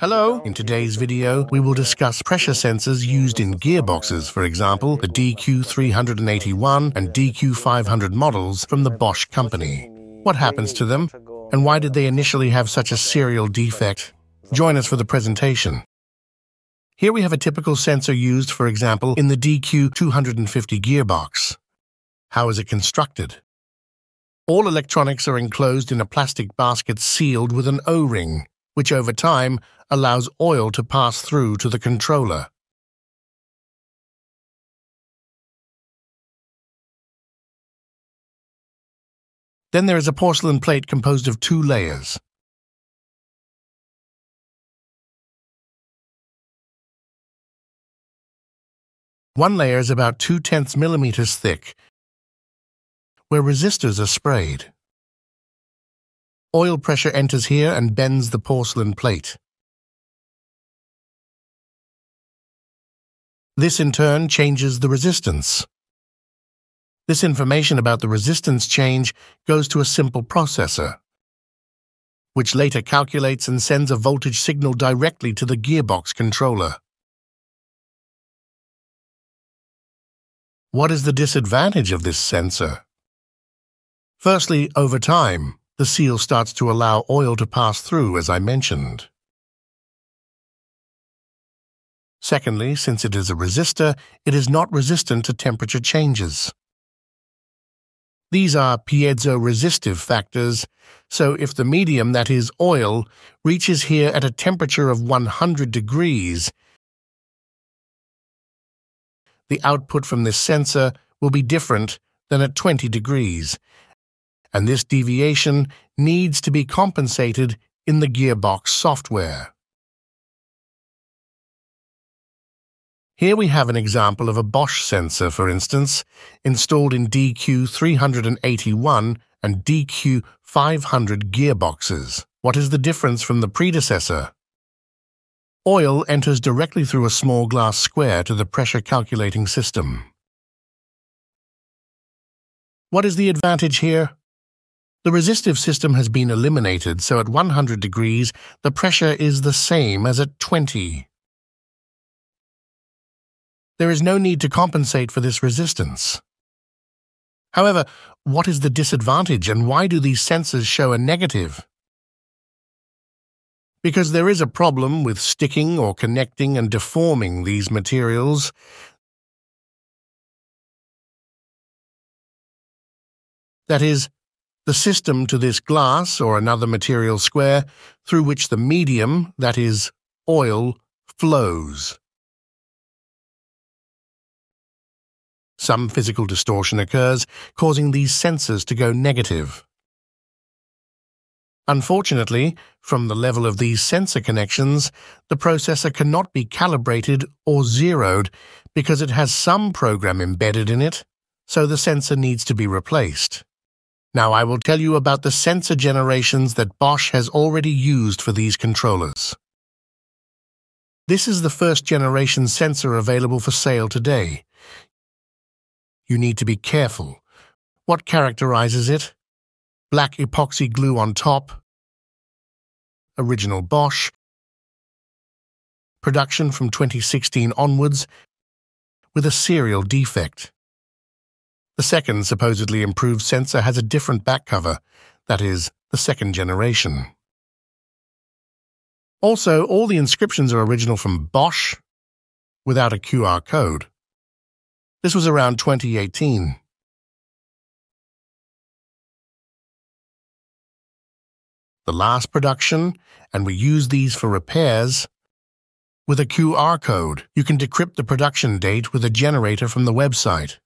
Hello! In today's video, we will discuss pressure sensors used in gearboxes, for example, the DQ381 and DQ500 models from the Bosch company. What happens to them, and why did they initially have such a serial defect? Join us for the presentation. Here we have a typical sensor used, for example, in the DQ250 gearbox. How is it constructed? All electronics are enclosed in a plastic basket sealed with an O-ring, which over time allows oil to pass through to the controller. Then there is a porcelain plate composed of two layers. One layer is about 0.2 millimeters thick, where resistors are sprayed. Oil pressure enters here and bends the porcelain plate. This in turn changes the resistance. This information about the resistance change goes to a simple processor, which later calculates and sends a voltage signal directly to the gearbox controller. What is the disadvantage of this sensor? Firstly, over time, the seal starts to allow oil to pass through, as I mentioned. Secondly, since it is a resistor, it is not resistant to temperature changes. These are piezo-resistive factors, so if the medium, that is oil, reaches here at a temperature of 100 degrees, the output from this sensor will be different than at 20 degrees. And this deviation needs to be compensated in the gearbox software. Here we have an example of a Bosch sensor, for instance, installed in DQ381 and DQ500 gearboxes. What is the difference from the predecessor? Oil enters directly through a small glass square to the pressure calculating system. What is the advantage here? The resistive system has been eliminated, so at 100 degrees, the pressure is the same as at 20. There is no need to compensate for this resistance. However, what is the disadvantage and why do these sensors show a negative? Because there is a problem with sticking or connecting and deforming these materials. That is, the system to this glass or another material square through which the medium, that is, oil, flows. Some physical distortion occurs, causing these sensors to go negative. Unfortunately, from the level of these sensor connections, the processor cannot be calibrated or zeroed because it has some program embedded in it, so the sensor needs to be replaced. Now I will tell you about the sensor generations that Bosch has already used for these controllers. This is the first generation sensor available for sale today. You need to be careful. What characterizes it? Black epoxy glue on top. Original Bosch. Production from 2016 onwards with a serial defect. The second supposedly improved sensor has a different back cover, that is, the second generation. Also, all the inscriptions are original from Bosch, without a QR code. This was around 2018. The last production, and we use these for repairs, with a QR code. You can decrypt the production date with a generator from the website.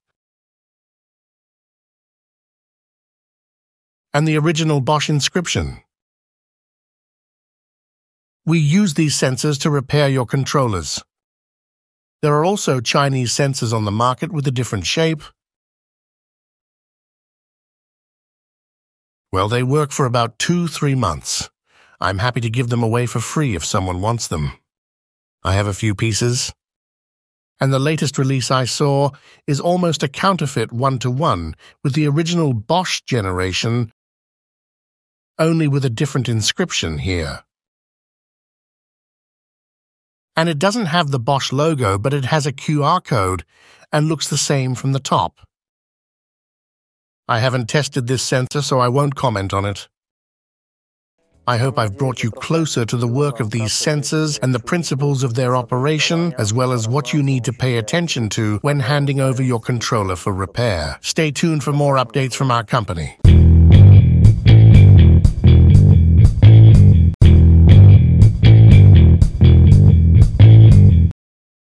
And the original Bosch inscription. We use these sensors to repair your controllers. There are also Chinese sensors on the market with a different shape. Well, they work for about 2–3 months. I'm happy to give them away for free if someone wants them. I have a few pieces. And the latest release I saw is almost a counterfeit one-to-one with the original Bosch generation, only with a different inscription here. and it doesn't have the Bosch logo, but it has a QR code and looks the same from the top. I haven't tested this sensor, so I won't comment on it. I hope I've brought you closer to the work of these sensors and the principles of their operation, as well as what you need to pay attention to when handing over your controller for repair. Stay tuned for more updates from our company.